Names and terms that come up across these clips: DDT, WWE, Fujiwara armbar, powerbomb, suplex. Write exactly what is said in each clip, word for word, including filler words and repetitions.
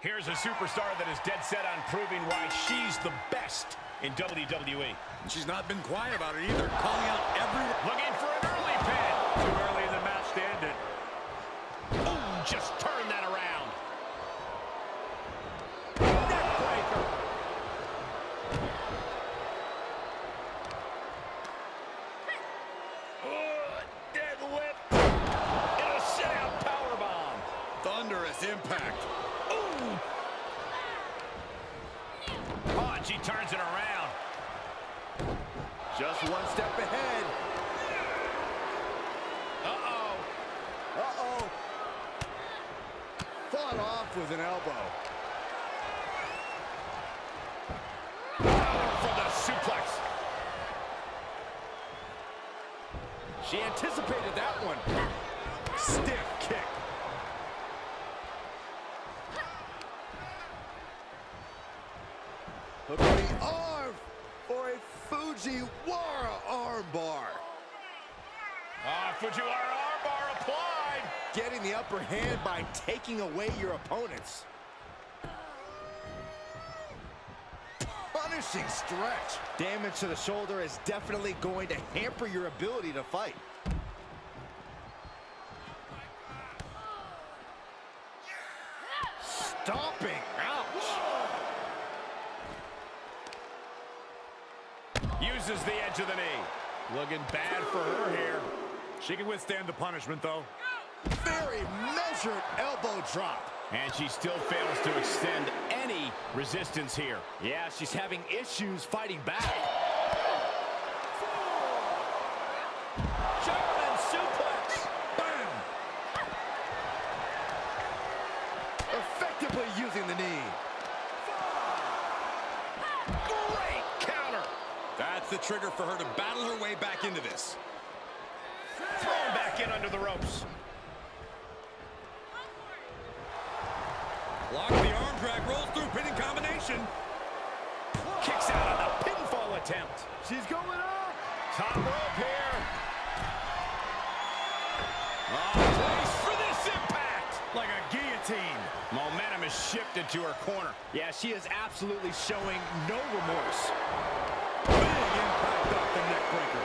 Here's a superstar that is dead set on proving why she's the best in W W E. She's not been quiet about it either, calling out every... Looking for an early pin. Too early in the match to end it. Oh, just turn that around. Neckbreaker. Oh, dead whip. And a sit-out powerbomb. Thunderous impact. Oh, and she turns it around. Just one step ahead. Uh-oh. Uh-oh. Fought off with an elbow. Power for the suplex. She anticipated that one. Stiff kick. Look at the arm for a Fujiwara armbar. Ah, oh, Fujiwara armbar applied. Getting the upper hand by taking away your opponents. Punishing stretch. Damage to the shoulder is definitely going to hamper your ability to fight. Stomping. Uses the edge of the knee. Looking bad for her here. She can withstand the punishment, though. Very measured elbow drop. And she still fails to extend any resistance here. Yeah, she's having issues fighting back. German suplex. Bam! Effectively using the knee. That's the trigger for her to battle her way back into this. Thrown back in under the ropes. Block the arm drag, rolls through, pinning combination. Kicks out of the pinfall attempt. She's going up. Top rope here. Oh, place for this impact. Like a guillotine. Momentum is shifted to her corner. Yeah, she is absolutely showing no remorse. Impact off the neck breaker.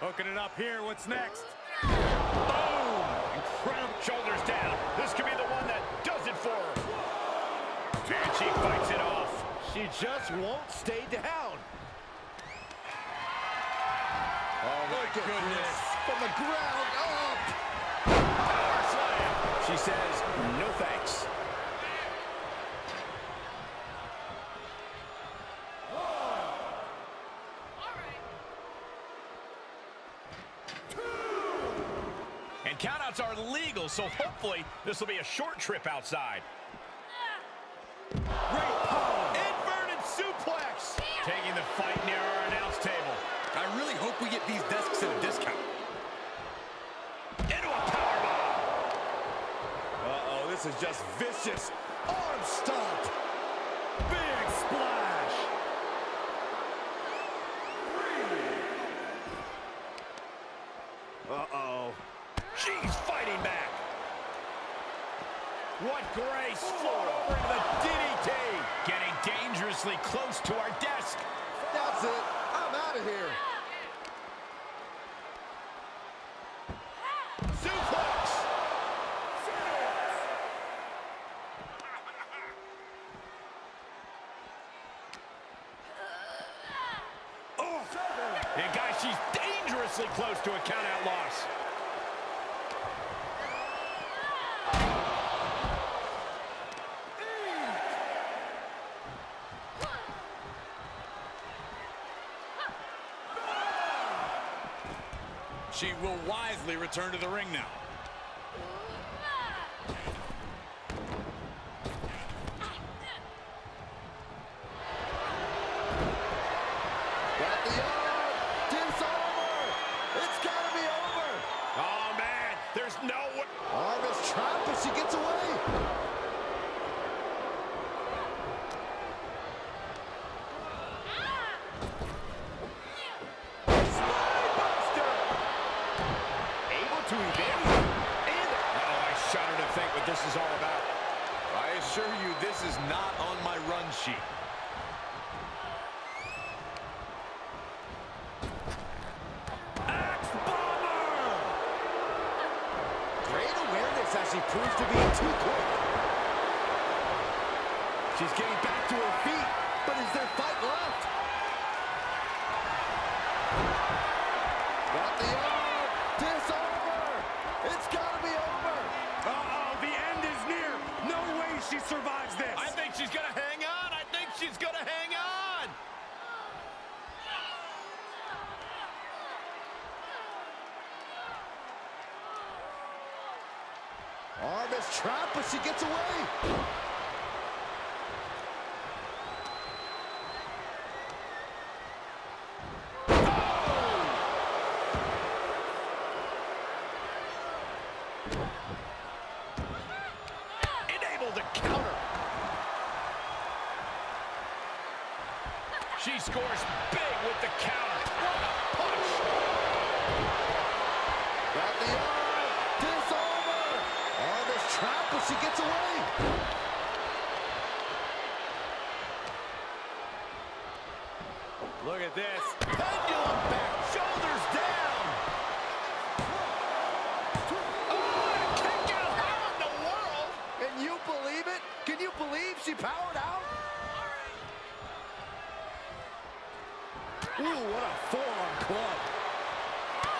Hooking it up here. What's next? Boom! Incredible. Shoulders down. This could be the one that does it for her. And she fights it off. She just won't stay down. Oh, my Look goodness. From the ground up. Power slam. She says, no thanks. All right. Two. And countouts are legal, so hopefully this will be a short trip outside. Yeah. Great power. Inverted suplex. Yeah. Taking the fight near our announce table. I really hope we get these desks at a discount. Into a powerbomb. Uh-oh, this is just vicious. Arm stomp. Big splash. Uh-oh. She's fighting back. What grace. Floor over into the D D T. Getting dangerously close to our desk. That's it. I'm out of here. Suplex. Oh, and guys, she's dangerously close to a countout loss. She will wisely return to the ring now. Got the arm. It's over. It's got to be over. Oh, man. There's no way. Arm is trapped, but she gets away. to evade. And oh, I shudder to think what this is all about. I assure you, this is not on my run sheet. She proves to be too quick. She's getting back to her feet, but is there fight left? Got the arm. This over. It's got to be over. Uh-oh, the end is near. No way she survives this. I think she's going to hang on. I think she's going to hang on. Arm is trapped, but she gets away. Oh! Unable to counter. She scores big with the counter. What a punch! Got the arm. This arm. Oh, this trap, but she gets away. Look at this. Pendulum back, shoulders down. Oh, what a kick out. How in the world? Can you believe it? Can you believe she powered out? Ooh, what a forearm club.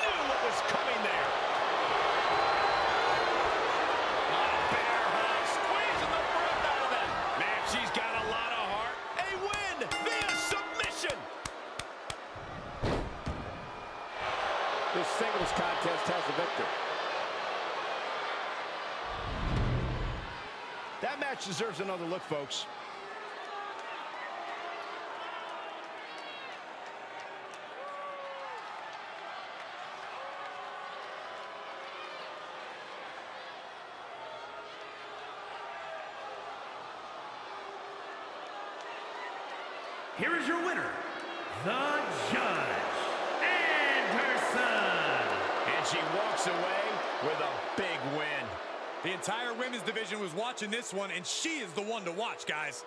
Knew what was coming there. This singles contest has a victor. That match deserves another look, folks. Here is your winner, the Judge. She walks away with a big win. The entire women's division was watching this one, and she is the one to watch, guys.